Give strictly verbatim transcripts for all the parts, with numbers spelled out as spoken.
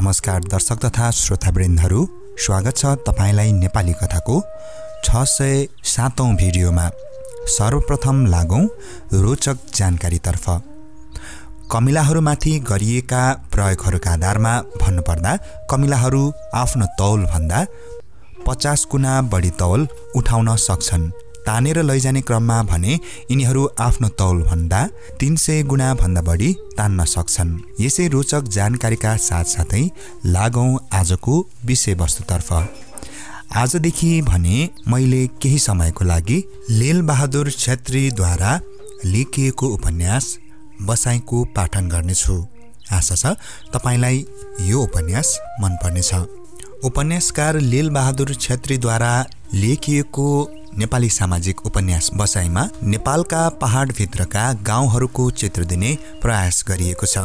नमस्कार दर्शक तथा श्रोतावृन्दहरू, स्वागत छ तपाईलाई नेपाली कथाको छ सय सातौं भिडियोमा। सर्वप्रथम लागौं रोचक जानकारीतर्फ। कमिलाहरूमाथि गरिएका प्रयोगहरूका आधारमा भन्नुपर्दा कमिलाहरू आफ्नो तौल भन्दा पचास गुना बढी तौल उठाउन सक्छन्। तानेर लैजाने क्रममा भने यिनीहरू आफ्नो तौल भन्दा तीन सय गुणा भन्दा बढी तान्न सक्छन्। यसै रोचक जानकारीका साथसाथै लागौं आजको विषयवस्तुतर्फ। आजदेखि भने मैले केही समयको लागि लीलबहादुर क्षेत्रीद्वारा लेखिएको उपन्यास बसाईको पाठन गर्नेछु। आशा छ तपाईलाई यो उपन्यास मनपर्नेछ। उपन्यासकार लीलबहादुर क्षेत्रीद्वारा लेखिएको नेपाली सामाजिक उपन्यास बसाईमा नेपालका पहाडभित्रका गाउँहरूको चित्र दिने प्रयास गरिएको छ।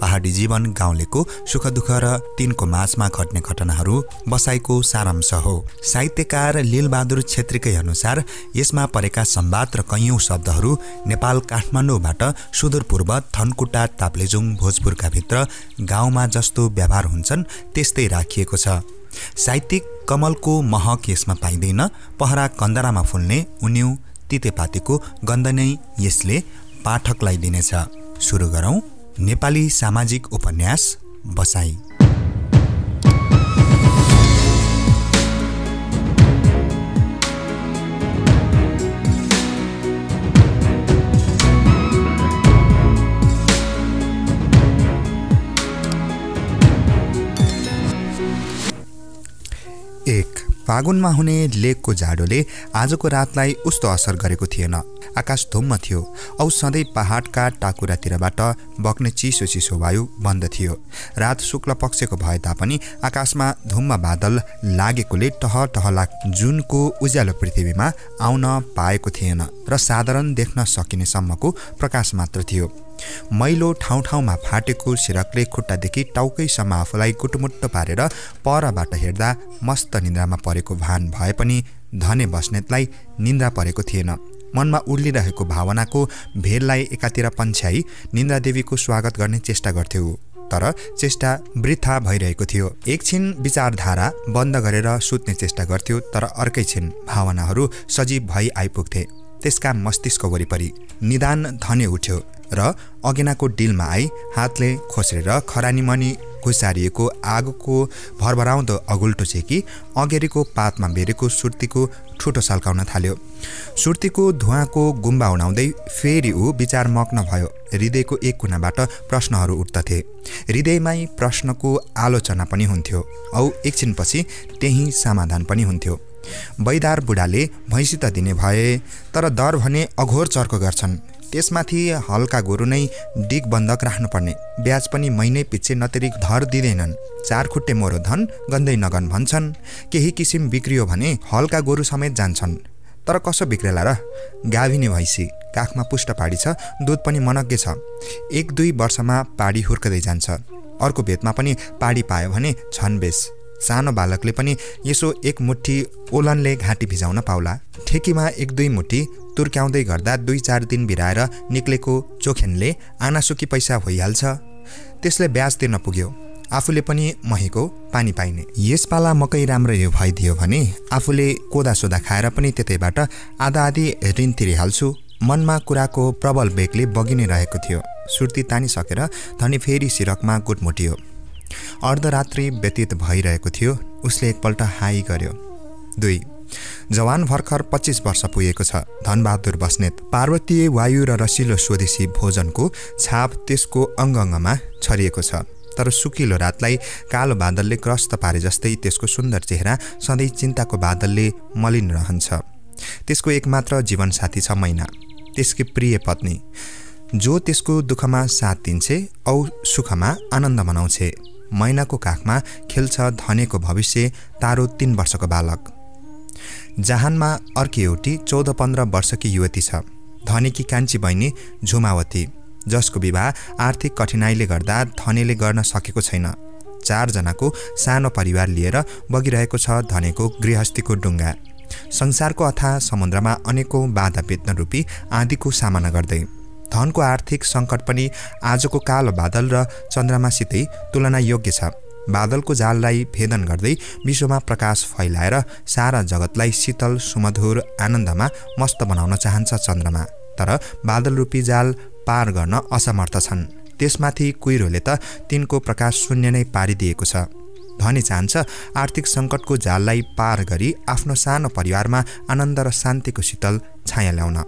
पहाडी जीवन, गाउँलेको सुख दुःख र तिनको माझमा घट्ने घटनाहरू बसाईको सारांश हो। साहित्यकार लीलबहादुर क्षेत्रीकै अनुसार यसमा परेका संवाद र कैयौं शब्दहरू नेपाल काठमाडौँबाट सुदूरपूर्व थनकुटा, ताप्लेजुंग, भोजपुरका भित्र गाउँमा जस्तो व्यवहार हुन्छन् त्यस्तै राखिएको छ। साहित्यिक कमलको महक यसमा पाइँदैन। पहरा कन्दरामा फुल्ने उन्यु तितेपातीको गन्ध नै यसले पाठकलाई दिनेछ। सुरु गरौँ नेपाली सामाजिक उपन्यास बसाई। एक फागुनमा हुने लेकको जाडोले आजको रातलाई उस्तो असर गरेको थिएन। आकाश धुम्म थियो औ सधैँ पहाडका टाकुरातिरबाट बग्ने चिसो चिसो वायु बन्द थियो। रात शुक्ल पक्षको भए तापनि आकाशमा धुम्म बादल लागेकोले टहटहला जुनको उज्यालो पृथ्वीमा आउन पाएको थिएन र साधारण देख्न सकिने सम्मको प्रकाश मात्र थियो। मैलो ठाउँ ठाउँमा फाटेको सिरकले खुट्टादेखि टाउकैसम्म आफूलाई गुटुमुट्टो पारेर परबाट हेर्दा मस्त निन्द्रामा परेको भान भए पनि धने बस्नेतलाई निन्द्रा परेको थिएन। मनमा उड्लिरहेको भावनाको भेललाई एकातिर पन्छ्याई निन्द्रादेवीको स्वागत गर्ने चेष्टा गर्थ्यो, तर चेष्टा वृथा भइरहेको थियो। एकछिन विचारधारा बन्द गरेर सुत्ने चेष्टा गर्थ्यो, तर अर्कै छिन भावनाहरू सजीव भई आइपुग्थे त्यसका मस्तिष्क वरिपरि। निदान धने उठ्यो र अगेनाको डिलमा आई हातले खोस्रेर खरानीमनी घुसारिएको आगोको भरभराउँदो अगुल्टो छेकी अगेरीको पातमा बेरेको सुर्तीको ठुटो सल्काउन थाल्यो। सुर्तीको धुवाको गुम्बा उडाउँदै फेरि ऊ विचार मग्न भयो। हृदयको एक कुनाबाट प्रश्नहरू उठ्दथे, हृदयमै प्रश्नको आलोचना पनि हुन्थ्यो औ एकछिनपछि त्यही समाधान पनि हुन्थ्यो। बैदार बुढाले भैँसी त दिने भए, तर दर भने अघोर चर्को गर्छन्, त्यसमाथि हल्का गोरु नै डिग बन्धक राख्नुपर्ने, ब्याज पनि महिनै पिच्छे नतिरी धर दिँदैनन्, चार खुट्टे मोरो धन गन्दै नगन भन्छन्, केही किसिम बिक्रियो भने हल्का गोरु समेत जान्छन्, तर कसो बिग्रेला र। गाभिनी भैँसी काखमा पुष्ट पाडी छ, दुध पनि मनग्गे छ, एक दुई वर्षमा पाडी हुर्कदै जान्छ, अर्को बेतमा पनि पाडी पायो भने छनबेस। सानो बालकले पनि यसो एक मुट्ठी ओलनले घाँटी भिजाउन पाउला। ठेकीमा एक दुई मुट्ठी तुर्क्याउँदै गर्दा दुई चार दिन बिराएर निक्लेको चोखेनले आनासुकी पैसा भइहाल्छ, त्यसले ब्याज तिर्न पुग्यो, आफूले पनि महीको पानी पाइने। यसपाला मकै राम्रो भइदियो भने आफूले कोदासोदा खाएर पनि त्यतैबाट आधा आधी ऋण तिरिहाल्छु। मनमा कुराको प्रबल बेगले बगिने रहेको थियो। सुर्ती तानिसकेर धनी फेरि सिरकमा गुटमुटियो। अर्धरात्रि व्यतीत भइरहेको थियो। उसले एकपल्ट हाई गर्यो। दुई, जवान भर्खर पच्चीस वर्ष पुगेको छ धनबहादुर बस्नेत। पार्वतीय वायु र रसिलो स्वदेशी भोजनको छाप त्यसको अङ्गअङ्गमा छरिएको छ, तर सुकिलो रातलाई कालो बादलले ग्रस्त पारे जस्तै त्यसको सुन्दर चेहरा सधैँ चिन्ताको बादलले मलिन रहन्छ। त्यसको एकमात्र जीवनसाथी छ मैना, त्यसकी प्रिय पत्नी, जो त्यसको दुःखमा साथ दिन्छे औ सुखमा आनन्द मनाउँछे। मैनाको काखमा खेल्छ धनेको भविष्य, तारो तीन वर्षको बालक। जहानमा अर्की एउटी चौध पन्ध्र वर्षकी युवती छ, धनेकी कान्छी बहिनी झुमावती, जसको विवाह आर्थिक कठिनाइले गर्दा धनेले गर्न सकेको छैन। चारजनाको सानो परिवार लिएर बगिरहेको छ धनेको गृहस्थीको डुङ्गा। संसारको अथाह समुद्रमा अनेकौँ बाधा बेत्न रूपी आँधीको सामना गर्दै धनको आर्थिक सङ्कट पनि आजको कालो बादल र चन्द्रमासितै तुलना योग्य छ। बादलको जाललाई फेदन गर्दै विश्वमा प्रकाश फैलाएर सारा जगतलाई शीतल सुमधुर आनन्दमा मस्त बनाउन चाहन्छ चन्द्रमा, तर बादल रूपी जाल पार गर्न असमर्थ छन्। त्यसमाथि कुइरोले त तिनको प्रकाश शून्य नै पारिदिएको छ। धनी चाहन्छ आर्थिक सङ्कटको जाललाई पार गरी आफ्नो सानो परिवारमा आनन्द र शान्तिको शीतल छाया ल्याउन।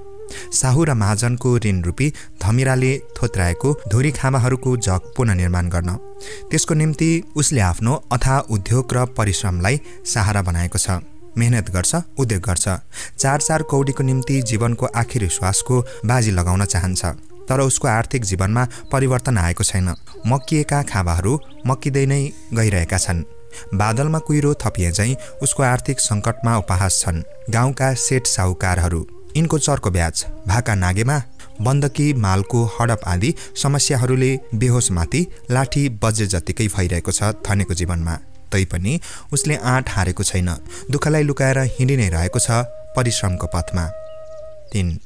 साहु र महाजनको ऋणरूपी धमिराले थोत्राएको धुरी खामाहरूको जग पुनर्निर्माण गर्न, त्यसको निम्ति उसले आफ्नो अथाह उद्योग र परिश्रमलाई सहारा बनाएको छ। मेहनत गर्छ, उद्योग गर्छ, चार चार कौडीको निम्ति जीवनको आखिरी श्वासको बाजी लगाउन चाहन्छ, तर उसको आर्थिक जीवनमा परिवर्तन आएको छैन। मक्किएका खाबाहरू मक्किँदै नै गइरहेका छन्। बादलमा कुहिरो थपिए चाहिँ उसको आर्थिक सङ्कटमा उपहास छन् गाउँका सेठ साहुकारहरू। यिनको चर्को ब्याज, भाका नागेमा, बन्दकी, मालको हडप आदि समस्याहरूले बेहोसमाथि लाठी बजे जतिकै भइरहेको छ थनेको जीवनमा। तैपनि उसले आँट हारेको छैन, दुःखलाई लुकाएर हिँडि नै रहेको छ परिश्रमको पथमा। तीन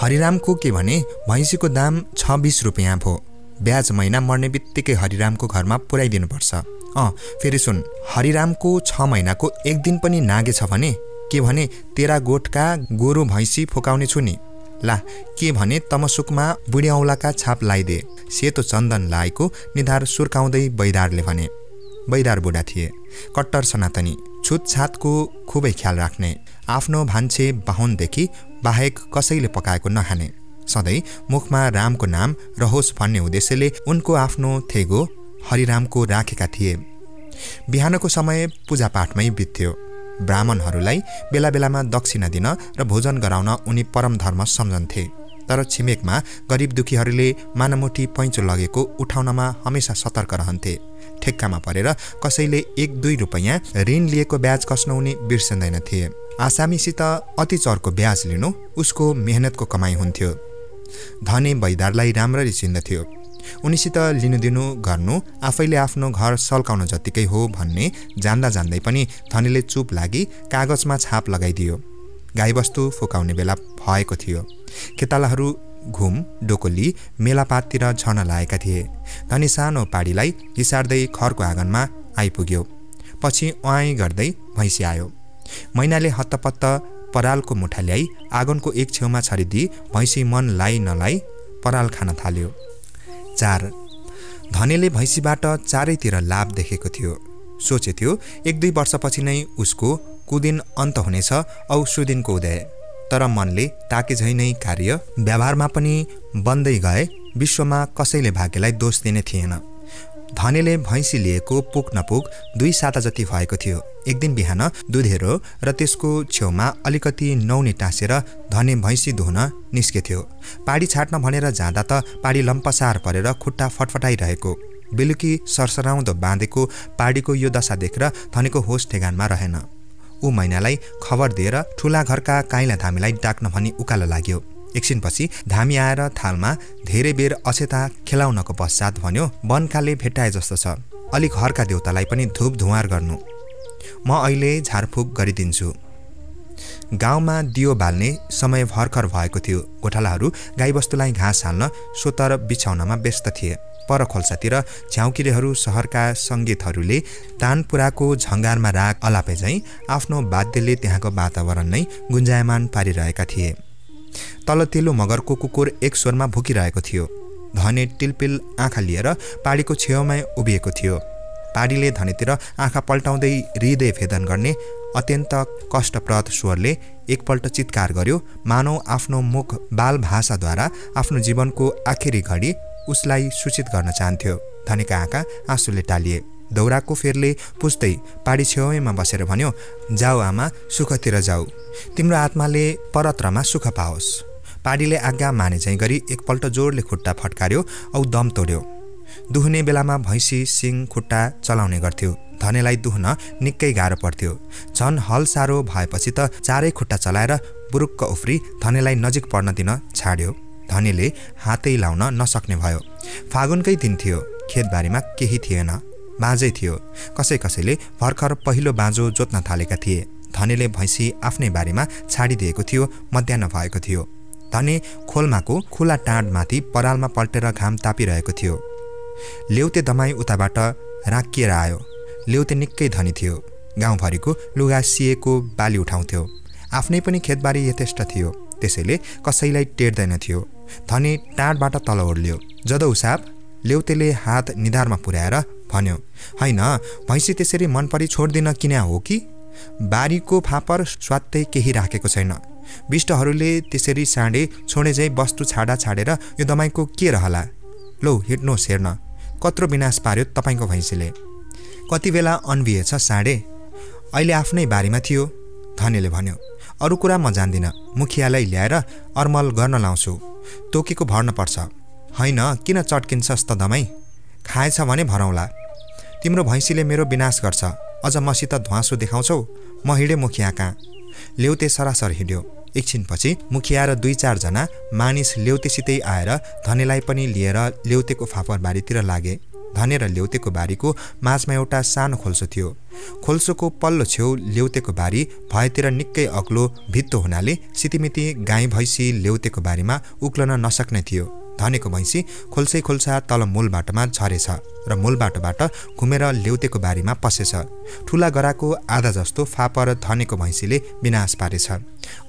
हरिराम को के भने भैंसी को दाम छ बीस रुपैयाँ भो, ब्याज महीना मर्ने बित्तिकै हरिराम को घर में पुर्याइदिनुपर्छ। अँ फेरि सुन, हरिराम को छ महीना को एक दिन पनि नागेछ भने के भने तेरा गोठ का गोरु भैंसी फुकाउने छु नि। ला के भने तमसुकमा बुढी औँलाका छाप लाइदिए, सेतो चन्दन लाएको निधार सुर्काउँदै बैदारले भने। बैदार बुढा थिए, कट्टर सनातनी, छुतछातको खुबै ख्याल राख्ने, आफ्नो भान्से बाहुनदेखि बाहेक कसैले पकाएको नखाने, सधैँ मुखमा रामको नाम रहोस् भन्ने उद्देश्यले उनको आफ्नो थेगो हरिरामको राखेका थिए। बिहानको समय पूजापाठमै बित्थ्यो। ब्राह्मणहरूलाई बेला बेलामा दक्षिणा दिन र भोजन गराउन उनी परम धर्म सम्झन्थे, तर छिमेकमा गरिब दुखीहरूले मानमुठी पैँचो लगेको उठाउनमा हमेसा सतर्क रहन्थे। ठेक्कामा परेर कसैले एक दुई रुपैयाँ ऋण लिएको ब्याज कस्न उनी बिर्सदैन थिए। आसामीसित अति चर्को ब्याज लिनु उसको मेहनतको कमाई हुन्थ्यो। धने बैदारलाई राम्ररी चिन्दथ्यो। उनीसित लिनुदिनु गर्नु आफैले आफ्नो घर सल्काउन जतिकै हो भन्ने जान्दा जान्दै पनि धनेले चुप लागि कागजमा छाप लगाइदियो। गाईवस्तु फुकाउने बेला भएको थियो। खेतालाहरू घुम, डोकोली, मेलापाततिर झर्न लागेका थिए। धनी सानो पाडीलाई घिसार्दै खरको आँगनमा आइपुग्यो। पछि अँइ गर्दै भैँसी आयो। मैनाले हत्तपत्त परालको मुठा ल्याई आँगनको एक छेउमा छरिदिई भैँसी मन लाई नलाई पराल खान थाल्यो। चार धनेले भैँसीबाट चारैतिर लाभ देखेको थियो। सोचेथ्यो एक दुई वर्षपछि नै उसको कुदिन अन्त हुनेछ औ सुदिनको उदय, तर मनले ताके झै नै कार्य व्यवहारमा पनि बन्दै गए। विश्वमा कसैले भाग्यलाई दोष दिने थिएन। धनेले भैँसी लिएको पुग नपुग दुई साता जति भएको थियो। एक दिन बिहान दुधेरो र त्यसको छेउमा अलिकति नौनी टाँसेर धने भैँसी धुन निस्केथ्यो। पाडी छाट्न भनेर जाँदा त पाडी लम्पसार परेर खुट्टा फटफटाइरहेको, बेलुकी सरसराउँदो बाँधेको पाडीको यो दशा देखेर धनेको होस ठेगानमा रहेन। ऊ मैनालाई खबर दिएर ठुला घरका काइला धामीलाई डाक्न भनी उकालो लाग्यो। एकछिनपछि धामी आएर थालमा धेरै बेर अक्षता खेलाउनको पश्चात भन्यो, बनकाले भेट्टाए जस्तो छ, अलिक घरका देउतालाई पनि धुप धुवार गर्नु, म अहिले झारफुक गरिदिन्छु। गाउँमा दियो बाल्ने समय भर्खर भएको थियो। गोठालाहरू गाईबस्तुलाई घाँस हाल्न सोतर बिछाउनमा व्यस्त थिए। पर खोल्सातिर झ्याउकिरेहरू सहरका सङ्गीतहरूले तानपुराको झङ्गारमा राग अलापेझैँ आफ्नो वाद्यले त्यहाँको वातावरण नै गुन्जायमान पारिरहेका थिए। तलतेलु मगरको कुकुर एक स्वरमा भुकिरहेको थियो। धने टिलपिल आँखा लिएर पाडीको छेउमै उभिएको थियो। पाडीले धनेतिर आँखा पल्टाउँदै हृदय भेदन गर्ने अत्यन्त कष्टप्रद स्वरले एकपल्ट चित्कार गर्यो, मानव आफ्नो मुख बाल भाषाद्वारा आफ्नो जीवनको आखिरी घडी उसलाई सूचित गर्न चाहन्थ्यो। धनेका आँखा आँसुले टालिए। दौराको फेरले पुस्दै पाडी छेउमा बसेर भन्यो, जाऊ आमा, सुखतिर जाऊ, तिम्रो आत्माले परत्रमा सुख पाओस्। पाडीले आज्ञा माने झैँ गरी एकपल्ट जोडले खुट्टा फटकार्यो औ दम तोड्यो। दुहुने बेलामा भैँसी सिङ खुट्टा चलाउने गर्थ्यो। धनेलाई दुहुन निकै गाह्रो पर्थ्यो। झन् हल सारो भएपछि त चारै खुट्टा चलाएर बुरुक्क उफ्री धनेलाई नजिक पर्न दिन छाड्यो। धनेले हातै लाउन नसक्ने भयो। फागुनकै दिन थियो। खेतबारीमा केही थिएन, बाँझै थियो। कसै कसैले भर्खर पहिलो बाँझो जोत्न थालेका थिए। धनेले भैँसी आफ्नै बारीमा छाडिदिएको थियो। मध्याह्न भएको थियो। धने खोलमाको खुला टाँडमाथि परालमा पल्टेर घाम तापिरहेको थियो। लेउते दमाई उताबाट राँकिएर आयो। लेउते निकै धनी थियो। गाउँभरिको लुगा सिएको बाली उठाउँथ्यो। आफ्नै पनि खेतबारी यथेष्ट थियो, त्यसैले कसैलाई टेर्दैन थियो। धनी टाढबाट तल ओर्ल्यो। जद उसाब लेउतेले हात निधारमा पुर्याएर भन्यो, हैन भैँसी त्यसरी मनपरी छोड्दिन किन हो कि? बारीको फापर स्वात्तै केही राखेको छैन। बिष्टहरूले त्यसरी साँडे छोडेझै वस्तु छाडा छाडेर यो दमाईको के रहला? लौ हिँड्नुहोस् हेर्न, कत्रो विनाश पार्यो तपाईँको भैँसीले। कति बेला अन्भिएछ साँडे, अहिले आफ्नै बारीमा थियो। धनीले भन्यो, अरू कुरा म जान्दिनँ, मुखियालाई ल्याएर अर्मल गर्न लाउँछु, तोकेको भर्न पर्छ। हैन किन चट्किन्छस् त दमाई, खाएछ भने भरौँला। तिम्रो भैँसीले मेरो विनाश गर्छ, अझ मसित ध्वाँसो देखाउँछौ? म हिँडेँ मुखिया कहाँ। लेउते सरासर हिँड्यो। एकछिनपछि मुखिया र दुई चारजना मानिस लेउतेसितै आएर धनेलाई पनि लिएर लेउतेको फापर बारीतिर लागे। धने र लेउतेको बारीको माझमा एउटा सानो खोल्सो थियो। खोल्सोको पल्लो छेउ लेउतेको बारी भएतिर निकै अग्लो भित्तो हुनाले सितिमिति गाई भैँसी लेउतेको बारीमा उक्लन नसक्ने थियो। धनेको भैँसी खोल्सै खोल्सा तल मूल बाटोमा छरेछ र मूल बाटोबाट घुमेर लेउतेको बारीमा पसेछ। ठुला गराको आधा जस्तो फापर धनेको भैँसीले विनाश पारेछ।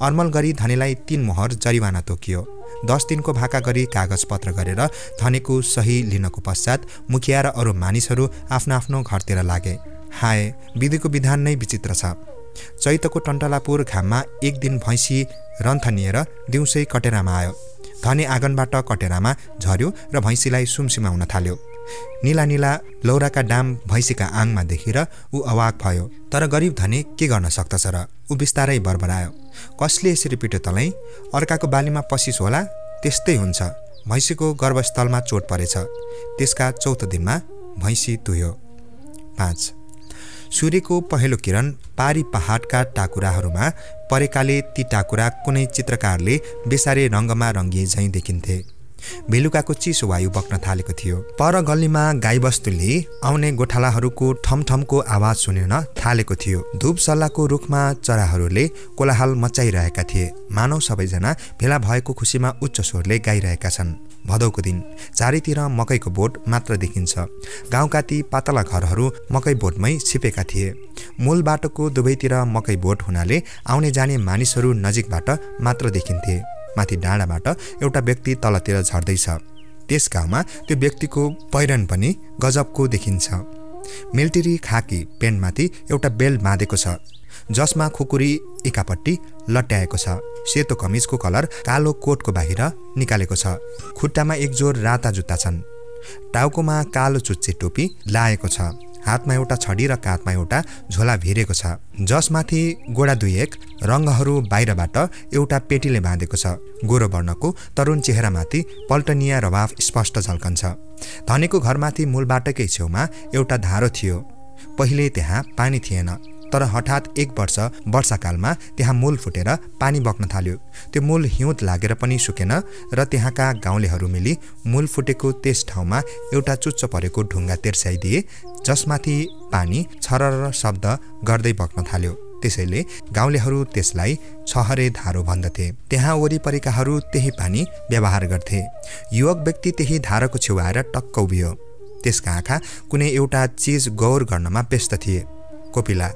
अर्मल गरी धनेलाई तीन मोहर जरिवाना तोकियो। दस दिनको भाका गरी कागजपत्र गरेर धनेको सही लिनको पश्चात मुखिया र अरू मानिसहरू आफ्नो आफ्नो घरतिर लागे। हाय, विधिको विधान नै विचित्र छ। चैतको टन्टलापुर घाममा एक दिन भैँसी रन्थनिएर दिउँसै कटेरामा आयो। धने आँगनबाट कटेरामा झर्यो र भैँसीलाई सुमसिमा हुन थाल्यो। निला निला लौराका डाम भैँसीका आङमा देखेर ऊ अवाक भयो। तर गरिब धने के गर्न सक्दछ र? ऊ बिस्तारै बर्बरायो, कसले यसरी पिट्यो तलाई? अर्काको बालीमा पसिस होला, त्यस्तै हुन्छ। भैँसीको गर्भस्थलमा चोट परेछ। त्यसका चौथो दिनमा भैँसी तुयो। पाँच। सूर्यको पहिलो किरण पारी पहाडका टाकुराहरूमा परेकाले ती टाकुरा कुनै चित्रकारले बेसारे रङ्गमा रङ्गिए झैँ देखिन्थे। बेलुकाको चिसो वायु बक्न थालेको थियो। पर गल्लीमा गाईबस्तुले आउने गोठालाहरूको ठमठमको आवाज सुनिन थालेको थियो। धूप सल्लाको रुखमा चराहरूले कोलाहल मचाइरहेका थिए। मानव सबैजना भेला भएको खुसीमा उच्च स्वरले गाइरहेका छन्। भदौको दिन चारैतिर मकैको बोट मात्र देखिन्छ। गाउँका ती पातला घरहरू मकै बोटमै छिपेका थिए। मूल बाटोको दुवैतिर मकै बोट हुनाले आउने जाने मानिसहरू नजिकबाट मात्र देखिन्थे। माथि डाँडाबाट एउटा व्यक्ति तलतिर झर्दैछ। त्यस गाउँमा त्यो व्यक्तिको पहिरन पनि गजबको देखिन्छ। मिलिटरी खाकी पेन्टमाथि एउटा बेल्ट बाँधेको छ, जसमा खुकुरी एकापट्टि लट्याएको छ। सेतो कमिजको कलर कालो कोटको बाहिर निकालेको छ। खुट्टामा एक जोर राता जुत्ता छन्। टाउकोमा कालो चुच्चे टोपी लाएको छ। हातमा एउटा छडी र काँधमा एउटा झोला भिरेको छ, जसमाथि गोडा दुईएक रङ्गहरू बाहिरबाट एउटा पेटीले बाँधेको छ। गोरो वर्णको तरुण चेहरामाथि पल्टनिया रभाव स्पष्ट झल्कन्छ। धनेको घरमाथि मूलबाटकै छेउमा एउटा धारो थियो। पहिले त्यहाँ पानी थिएन, तर हठात एक वर्ष वर्षाकालमा त्यहाँ मूल फुटेर पानी बग्न थाल्यो। त्यो मूल हिउँद लागेर पनि सुकेन र त्यहाँका गाउँलेहरू मिली मूल फुटेको त्यस ठाउँमा एउटा चुच्च परेको ढुङ्गा तेर्स्याइदिए, जसमाथि पानी छरर शब्द गर्दै बग्न थाल्यो। त्यसैले गाउँलेहरू त्यसलाई छहरे धारो भन्दथे। त्यहाँ वरिपरिकाहरू त्यही पानी व्यवहार गर्थे। युवक व्यक्ति त्यही धाराको छेउ आएर टक्क उभियो। त्यसका आँखा कुनै एउटा चिज गौर गर्नमा व्यस्त थिए। कोपिला।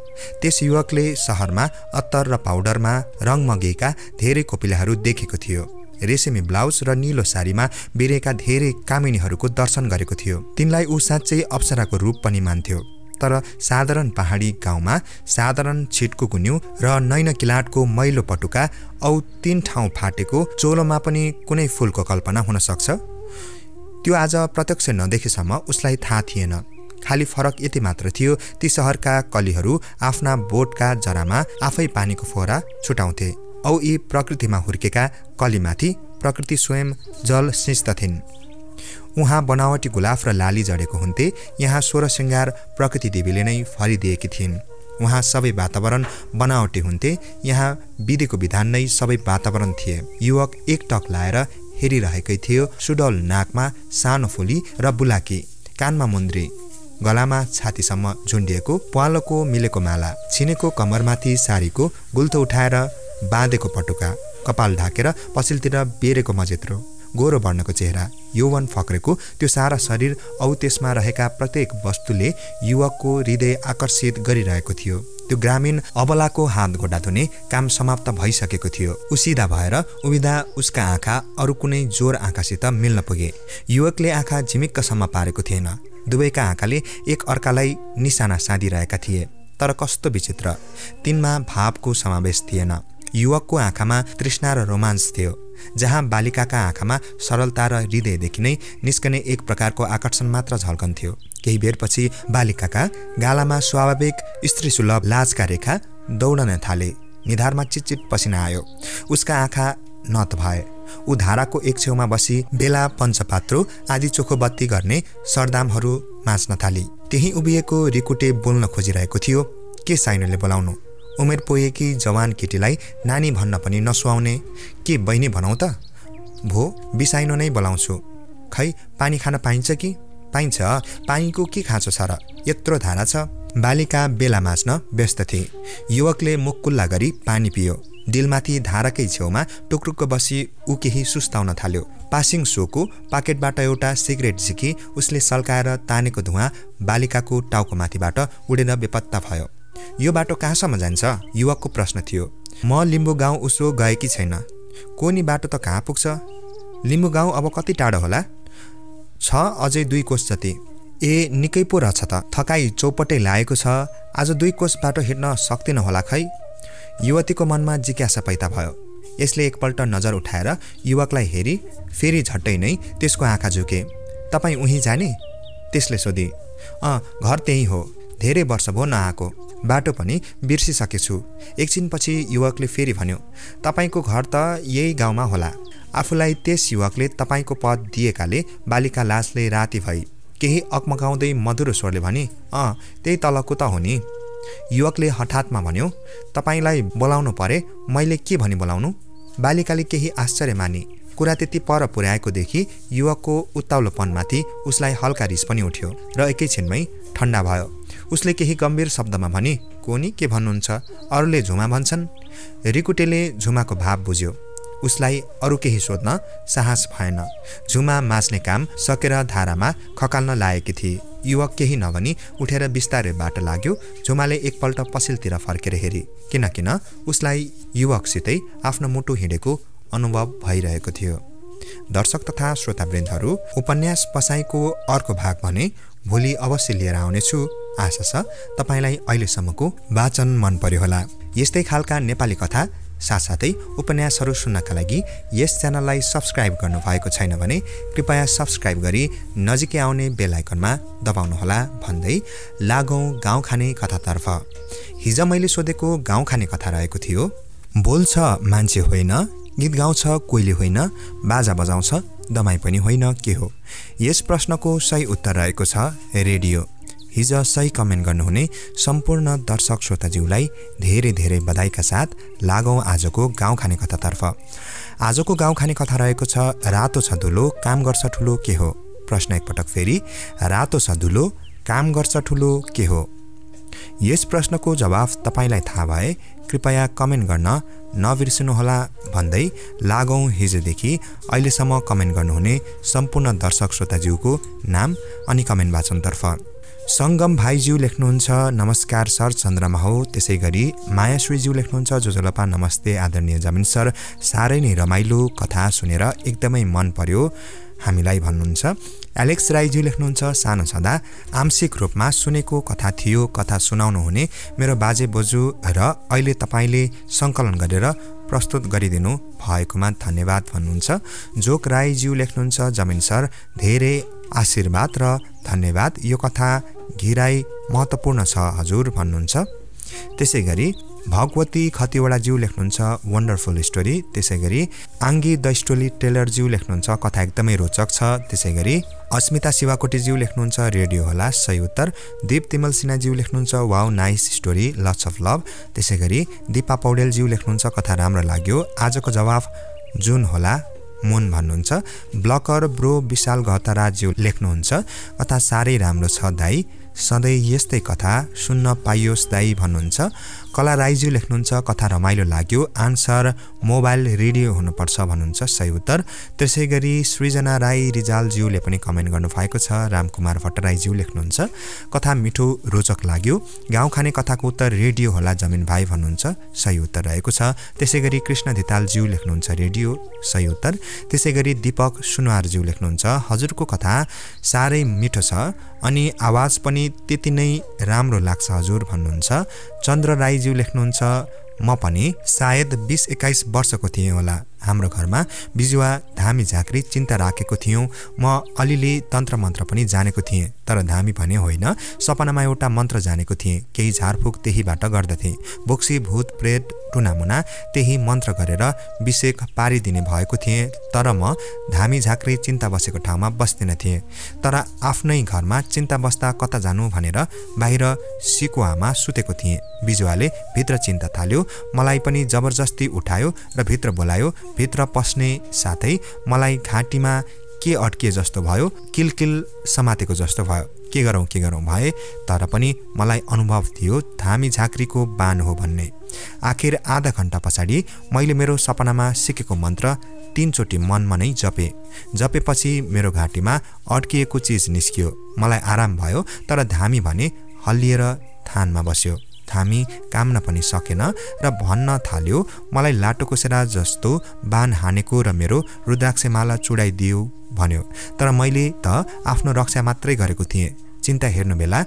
त्यस युवकले सहरमा अत्तर र पाउडरमा रङमगेका धेरै कोपिलाहरू देखेको थियो। रेशमी ब्लाउज र नीलो सारीमा बिरेका धेरै कामिनीहरूको दर्शन गरेको थियो। तिनलाई ऊ साँच्चै अप्सराको रूप पनि मान्थ्यो। तर साधारण पहाडी गाउँमा साधारण छिटको गुन्यु र नैनकिलाटको मैलो पटुका औ तीन ठाउँ फाटेको चोलोमा पनि कुनै फुलको कल्पना हुन सक्छ? त्यो आज प्रत्यक्ष नदेखेसम्म उसलाई थाहा थिएन। खाली फरक यति मात्र थियो, ती सहरका कलीहरू आफ्ना बोटका जरामा आफै पानीको फोहरा छुटाउँथे औ यी प्रकृतिमा हुर्केका कलीमाथि प्रकृति स्वयं जल सिँच्दथिन्। उहाँ बनावटी गुलाफ र लाली जडेको हुन्थे। यहाँ स्वरश्रृङ्गार प्रकृति देवीले नै फरिदिएकी थिइन्। उहाँ सबै वातावरण बनावटी हुन्थे। यहाँ विधिको विधान नै सबै वातावरण थिए। युवक एक टक लाएर हेरिरहेकै थियो। सुडौल नाकमा सानो फुली र बुलाकी, कानमा मुन्द्री, गलामा छातीसम्म झुन्डिएको प्वालोको मिलेको माला, छिनेको कमरमाथि सारीको गुल्थो उठाएर बाँधेको पटुका, कपाल ढाकेर पछिल्तिर बेरेको मजेत्रो। गोरो वर्णको चेहरा, यौवन फक्रेको त्यो सारा शरीर औ त्यसमा रहेका प्रत्येक वस्तुले युवकको हृदय आकर्षित गरिरहेको थियो। त्यो ग्रामीण अबलाको हात गोडा धुने काम समाप्त भइसकेको थियो। उसिदा भएर उभिदा उसका आँखा अरू कुनै जोर आँखासित मिल्न पुगे। युवकले आँखा झिमिक्कसम्म पारेको थिएन। दुवैका आँखाले एक अर्कालाई निशाना साधिरहेका थिए, तर कस्तो विचित्र, तिनमा भावको समावेश थिएन। युवकको आँखामा तृष्णा र रोमाञ्च थियो, जहाँ बालिकाका आँखामा सरलता र हृदयदेखि नै निस्कने एक प्रकारको आकर्षण मात्र झल्कन्थ्यो। केही बेरपछि बालिकाका गालामा स्वाभाविक स्त्रीसुलभ लाजका रेखा दौडन थाले। निधारमा चिटचिट पसिना आयो। उसका आँखा नत भए। ऊ धाराको एक छेउमा बसी बेला, पञ्चपात्रो आदि चोखो बत्ती गर्ने सरदामहरू माझ्न थाली। त्यही उभिएको रिकुटे बोल्न खोजिरहेको थियो, के साइनले बोलाउनु? उमेर पुगेकी जवान केटीलाई नानी भन्न पनि नसुहाउने, के बहिनी भनौ त? भो बिसाइनो नै बोलाउँछु। खै पानी खान पाइन्छ कि? पाइन्छ, पानीको के खाँचो छ र? यत्रो धारा छ। बालिका बेला माझ्न व्यस्त थिए। युवकले मुख कुल्ला गरी पानी पियो। दिलमाथि धाराकै छेउमा टुक्रुक्क बसी ऊ केही सुस्ताउन थाल्यो। पासिङ सोको पाकेटबाट एउटा सिगरेट झिकी उसले सल्काएर तानेको धुवाँ बालिकाको टाउकोमाथिबाट उडेर बेपत्ता भयो। यो बाटो कहाँसम्म जान्छ? युवकको प्रश्न थियो। म लिम्बु गाउँ उसो गएकी छैन। कोनी बाटो त कहाँ पुग्छ? लिम्बु गाउँ अब कति टाढो होला? छ अझै दुई कोस जति। ए, निकै पो रहेछ त। थकाई चौपटै लागेको छ, आज दुई कोस बाटो हिँड्न सक्दिन होला खै। युवतीको मनमा जिज्ञासा पैदा भयो। यसले एकपल्ट नजर उठाएर युवकलाई हेरी फेरि झट्टै नै त्यसको आँखा झुके। तपाईँ उहीँ जाने? त्यसले सोधी। अँ, घर त्यही हो, धेरै वर्ष भयो नआएको, बाटो पनि बिर्सिसकेछु। एकछिनपछि युवकले फेरि भन्यो, तपाईँको घर त यही गाउँमा होला। आफूलाई त्यस युवकले तपाईँको पद दिएकाले बालिका लाजले राति भई। केही अकमकाउँदै मधुर स्वरले भने, अँ त्यही तलको त हो नि। युवकले हठातमा भन्यो, तपाईँलाई बोलाउनु परे, मैले के भनी बोलाउनु? बालिकाले केही आश्चर्य मानी। कुरा त्यति पर पुर्याएको देखि युवकको उत्ताउलोपनमाथि उसलाई हल्का रिस पनि उठ्यो र एकैछिनमै ठन्डा भयो। उसले केही गम्भीर शब्दमा भने, कोनी के भन्नुहुन्छ? अरूले झुमा भन्छन्। रिकुटेले झुमाको भाव बुझ्यो। उसलाई अरू केही सोध्न साहस भएन। झुमा मास्ने काम सकेर धारामा खकाल्न लागेकी थिए। युवक केही नभनी उठेर बिस्तारै बाटो लाग्यो। झुमाले एकपल्ट पछिल्तिर फर्केर हेरी, किनकिन उसलाई युवकसितै आफ्नो मुटु हिँडेको अनुभव भइरहेको थियो। दर्शक तथा श्रोतावृन्दहरू, उपन्यास बसाईको अर्को भाग भने भोलि अवश्य लिएर आउनेछु। आशा छ तपाईँलाई अहिलेसम्मको वाचन मन पर्यो होला। यस्तै खालका नेपाली कथा साथसाथै उपन्यासहरू सुन्नका लागि यस च्यानललाई सब्सक्राइब गर्नुभएको छैन भने कृपया सब्सक्राइब गरी नजिकै आउने बेल आइकनमा दबाउनुहोला भन्दै लागौँ गाउँ खाने कथातर्फ। हिजो मैले सोधेको गाउँ खाने कथा रहेको थियो। बोल्छ मान्छे होइन, गीत गाउँछ कोइली होइन, बाजा बजाउँछ दमाई पनि होइन, के हो? यस प्रश्नको सही उत्तर रहेको छ रेडियो। हिजो सही कमेन्ट गर्नुहुने सम्पूर्ण दर्शक श्रोताज्यूलाई धेरै धेरै बधाईका साथ लागौँ आजको गाउँ खाने कथातर्फ। आजको गाउँ खाने कथा रहेको छ, रातो छ धुलो काम गर्छ ठुलो के हो? प्रश्न एकपटक फेरि, रातो छ धुलो काम गर्छ ठुलो के हो? यस प्रश्नको जवाफ तपाईँलाई थाहा भए कृपया कमेन्ट गर्न नबिर्सिनुहोला भन्दै लागौँ हिजोदेखि अहिलेसम्म कमेन्ट गर्नुहुने सम्पूर्ण दर्शक श्रोताज्यूको नाम अनि कमेन्ट वाचनतर्फ। सङ्गम भाइज्यू लेख्नुहुन्छ, नमस्कार सर चन्द्रमा हो। त्यसै गरी मायाश्रीज्यू लेख्नुहुन्छ, जोजोलपा नमस्ते आदरणीय जमिन सर, साह्रै नै रमाइलो कथा सुनेर एकदमै मन पर्यो हामीलाई भन्नुहुन्छ। एलेक्स राईज्यू लेख्नुहुन्छ, सानो छँदा आंशिक रूपमा सुनेको कथा थियो, कथा सुनाउनुहुने मेरो बाजे बोजू र अहिले तपाईँले सङ्कलन गरेर प्रस्तुत गरिदिनु भएकोमा धन्यवाद भन्नुहुन्छ। जोक राईज्यू लेख्नुहुन्छ, जमिन सर धेरै आशीर्वाद र धन्यवाद, यो कथा घिराई महत्त्वपूर्ण छ हजुर भन्नुहुन्छ। त्यसै गरी भगवती खतिवडाज्यू लेख्नुहुन्छ, वन्डरफुल स्टोरी। त्यसै गरी आङ्गी द स्टोरी टेलरज्यू लेख्नुहुन्छ, कथा एकदमै रोचक छ। त्यसै गरी अस्मिता शिवाकोटीज्यू लेख्नुहुन्छ, रेडियो होला सही उत्तर। दीप तिमल सिन्हाज्यू लेख्नुहुन्छ, wow nice story lots of love. त्यसै गरी दिपा पौडेलज्यू लेख्नुहुन्छ, कथा राम्रो लाग्यो, आजको जवाफ जुन होला मुन भन्नुहुन्छ। ब्लकर ब्रो विशाल घतराज्यू लेख्नुहुन्छ, कथा साह्रै राम्रो छ दाई, सधैँ यस्तै कथा सुन्न पाइयोस् दाई भन्नुहुन्छ। कला राईज्यू लेख्नुहुन्छ, कथा रमाइलो लाग्यो, आन्सर मोबाइल रेडियो हुनुपर्छ भन्नुहुन्छ सही उत्तर। त्यसैगरी सृजना राई रिजालज्यूले पनि कमेन्ट गर्नुभएको छ। रामकुमार भट्टराईज्यू लेख्नुहुन्छ कथा मिठो रोचक लाग्यो, गाउँ खाने कथाको उत्तर रेडियो होला जमीन भाइ भन्नुहुन्छ सही उत्तर रहेको छ। त्यसैगरी कृष्ण धितालज्यू लेख्नुहुन्छ रेडियो सही उत्तर। त्यसैगरी दीपक सुनवारज्यू लेख्नुहुन्छ हजुरको कथा साह्रै मिठो छ अनि आवाज पनि त्यति नै राम्रो लाग्छ हजुर भन्नुहुन्छ। चन्द्र राईज्यू लेख्नुहुन्छ म पनि सायद बीस एक्काइस वर्षको थिएँ होला, हाम्रो घरमा बिजुवा धामी झाँक्री चिन्ता राखेको थियौँ, म अलिअलि तन्त्र मन्त्र पनि जानेको थिएँ तर धामी भने होइन, सपनामा एउटा मन्त्र जानेको थिएँ, केही झारफुक त्यहीबाट गर्दथेँ, बोक्सी भूत प्रेत टुनामुना त्यही मन्त्र गरेर विषेक पारिदिने भएको थिएँ तर म धामी झाँक्री चिन्ता बसेको ठाउँमा बस्दिन थिएँ, तर आफ्नै घरमा चिन्ता बस्दा कता जानु भनेर बाहिर सिकुवामा सुतेको थिएँ, बिजुवाले भित्र चिन्ता थाल्यो, मलाई पनि जबरजस्ती उठायो र भित्र बोलायो, भित्र पस्ने साथै मलाई घाँटीमा के अड्किए जस्तो भयो, किलकिल समातेको जस्तो भयो, के गरौँ के गरौँ भए तर पनि मलाई अनुभव थियो धामी झाँक्रीको बाण हो भन्ने। आखिर आधा घन्टा पछाडि मैले मेरो सपनामा सिकेको मन्त्र तीनचोटि मनमा नै जपे, जपेपछि मेरो घाँटीमा अड्किएको चिज निस्कियो, मलाई आराम भयो तर धामी भने हल्लिएर थानमा बस्यो, धामी काम्न पनि सकेन र भन्न थाल्यो मलाई लाटोकोसेरा जस्तो बाण हानेको र मेरो रुद्राक्षमाला चुडाइदियो भन्यो, तर मैले त आफ्नो रक्षा मात्रै गरेको थिएँ। चिन्ता हेर्नु बेला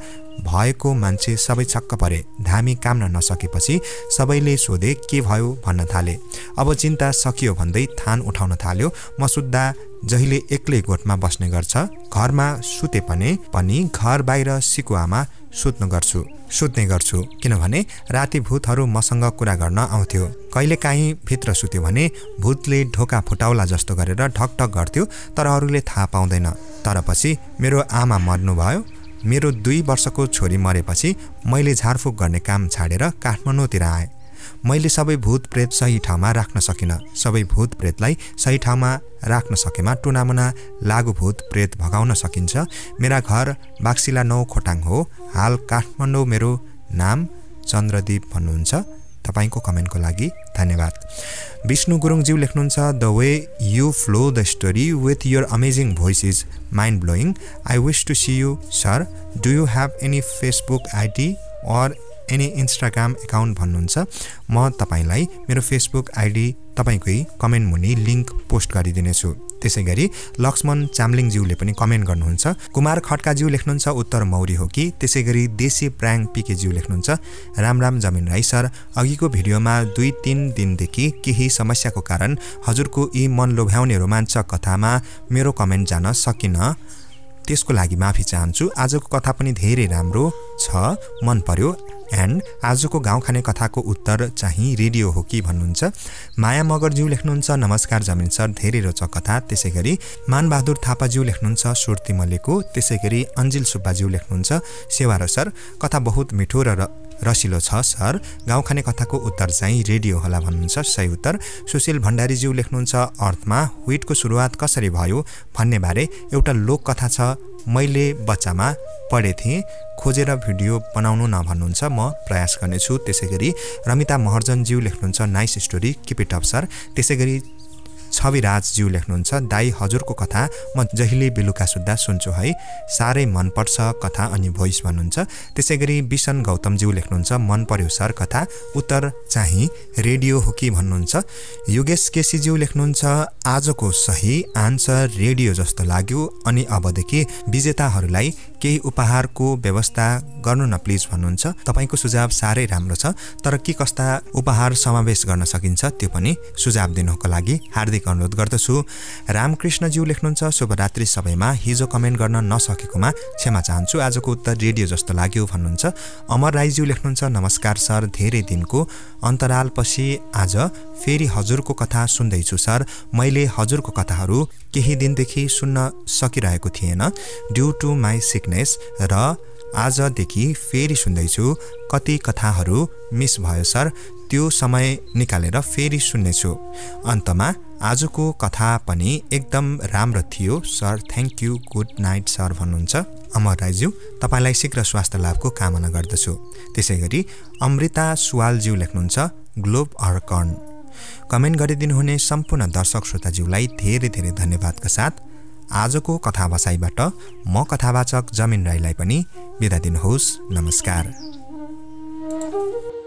भएको मान्छे सबै छक्क परे, धामी काम्न नसकेपछि सबैले सोधे के भयो भन्न थाले। अब चिन्ता सकियो भन्दै थान उठाउन थाल्यो, म सुत्दा जहिले एक्लै गोठमा बस्ने गर्छ, घरमा सुते पनि पनि घर बाहिर सिकुवामा सुत्नु गर्छु सुत्ने गर्छु किनभने राति भूतहरू मसँग कुरा गर्न आउँथ्यो, कहिलेकाहीँ भित्र सुत्यो भने भूतले ढोका फुटाउला जस्तो गरेर ढकढक गर्थ्यो तर अरूले थाहा पाउँदैन। तर पछि मेरो आमा मर्नुभयो, मेरो दुई वर्षको छोरी मरेपछि मैले झारफुक गर्ने काम छाडेर काठमाडौँतिर आएँ, मैले सबै भूत प्रेत सही ठाउँमा राख्न सकिनँ, सबै भूत प्रेतलाई सही ठाउँमा राख्न सकेमा टुनामुना लागु भूत प्रेत भगाउन सकिन्छ। मेरा घर बाक्सिला नौ खोटाङ हो, हाल काठमाडौँ, मेरो नाम चन्द्रदीप भन्नुहुन्छ। तपाईको कमेन्टको लागि धन्यवाद। विष्णु गुरुङज्यू लेख्नुहुन्छ the way you flow the story with your amazing voice is mind blowing, I wish to see you sir, do you have any Facebook ID or any Instagram account भन्नुहुन्छ। म तपाईलाई मेरो फेसबुक आइडी तपाईँकै comment मुनि link post गरिदिनेछु। त्यसै गरी लक्ष्मण चामलिङज्यूले पनि कमेन्ट गर्नुहुन्छ। कुमार खड्काज्यू लेख्नुहुन्छ उत्तर मौरी हो कि। त्यसै गरी देशी प्राङ पिकेज्यू लेख्नुहुन्छ राम राम जमीन राई सर, अघिको भिडियोमा दुई तिन दिनदेखि केही समस्याको कारण हजुरको यी मन लोभ्याउने रोमाञ्चक कथामा मेरो कमेन्ट जान सकिनँ, त्यसको लागि माफी चाहन्छु। आजको कथा पनि धेरै राम्रो छ, मन पर्यो एन्ड आजको गाउँ खाने कथाको उत्तर चाहिँ रेडियो हो कि भन्नुहुन्छ। माया मगरज्यू लेख्नुहुन्छ नमस्कार जमिन सर, धेरै रोचक कथा। त्यसै गरी मानबहादुर थापाज्यू लेख्नुहुन्छ सुर्ती मलेको। त्यसै गरी अन्जिल सुब्बाज्यू लेख्नुहुन्छ सेवारो सर, कथा बहुत मिठो र रसिलो छ सर, गाउँ खाने कथाको उत्तर चाहिँ रेडियो होला भन्नुहुन्छ सही उत्तर। सुशील भण्डारीज्यू लेख्नुहुन्छ अर्थमा ह्विटको सुरुवात कसरी भयो भन्नेबारे एउटा लोक कथा छ, मैले बच्चामा पढे थिएँ, खोजेर भिडियो बनाउनु न भन्नुहुन्छ, म प्रयास गर्नेछु। त्यसै गरी रमिता महर्जनज्यू लेख्नुहुन्छ nice story keep it up sir. त्यसै गरी छविराजज्यू लेख्नुहुन्छ दाई हजुरको कथा म जहिले बेलुका सुत्दा सुन्छु है, साह्रै मनपर्छ कथा अनि भोइस भन्नुहुन्छ। त्यसै गरी बिसन गौतमज्यू लेख्नुहुन्छ मन पर्यो सर कथा, उत्तर चाहिँ रेडियो हो कि भन्नुहुन्छ। योगेश केसीज्यू लेख्नुहुन्छ आजको सही आन्सर रेडियो जस्तो लाग्यो अनि अबदेखि विजेताहरूलाई केही उपहारको व्यवस्था गर्नु न प्लिज भन्नुहुन्छ। तपाईँको सुझाव साह्रै राम्रो छ, तर के कस्ता उपहार समावेश गर्न सकिन्छ त्यो पनि सुझाव दिनको लागि हार्दिक अनुरोध गर्दछु। रामकृष्णज्यू लेख्नुहुन्छ शुभरात्रि सबैमा, हिजो कमेन्ट गर्न नसकेकोमा क्षमा चाहन्छु, आजको उत्तर रेडियो जस्तो लाग्यो भन्नुहुन्छ। अमर राईज्यू लेख्नुहुन्छ नमस्कार सर, धेरै दिनको अन्तरालपछि आज फेरि हजुरको कथा सुन्दैछु सर, मैले हजुरको कथाहरू केही दिनदेखि सुन्न सकिरहेको थिएन ड्यु टु माई सिकनेस र आजदेखि फेरि सुन्दैछु, कति कथाहरू मिस भयो सर, त्यो समय निकालेर फेरि सुन्नेछु। अन्तमा आजको कथा पनि एकदम राम्रो थियो sir, thank you good night sir भन्नुहुन्छ। अमर राईज्यू तपाईँलाई शीघ्र स्वास्थ्य लाभको कामना गर्दछु। त्यसै गरी अमृता सुवालज्यू लेख्नुहुन्छ ग्लोब अर्कन, कमेन्ट गरिदिनुहुने सम्पूर्ण दर्शक श्रोताज्यूलाई धेरै धेरै धन्यवादका साथ आजको कथा बसाईबाट म कथावाचक जमीन रायलाई पनि बिदा दिनुहोस्। नमस्कार।